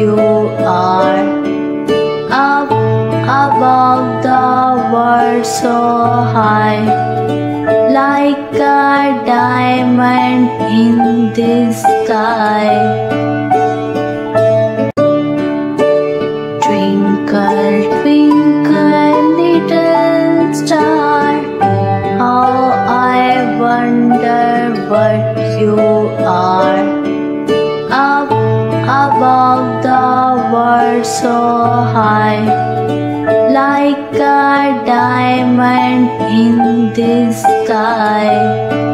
you are up above the world so high, like a diamond in the sky. Twinkle, twinkle, little star, how I wonder what you are, up above the world so high, like a diamond in the sky.